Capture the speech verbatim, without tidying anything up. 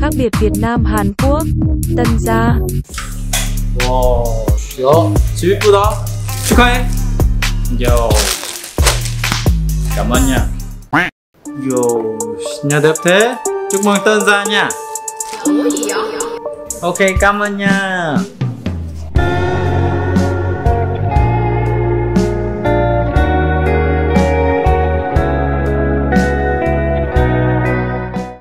khác biệt Việt Nam Hàn Quốc. Tân Gia. Wow, 야, 집 이쁘다. 축하해. Yo. Cảm ơn nha. Yo, nhà đẹp thế. Chúc mừng Tân Gia nha. Ok, cảm ơn nha.